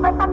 That's it.